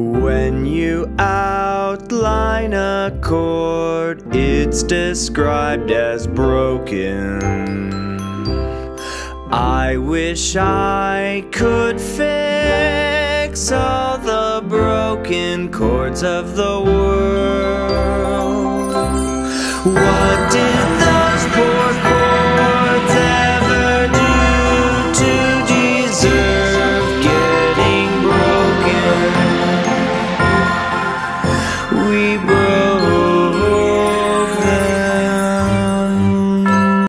When you outline a chord, it's described as broken. I wish I could fix all the broken chords of the world.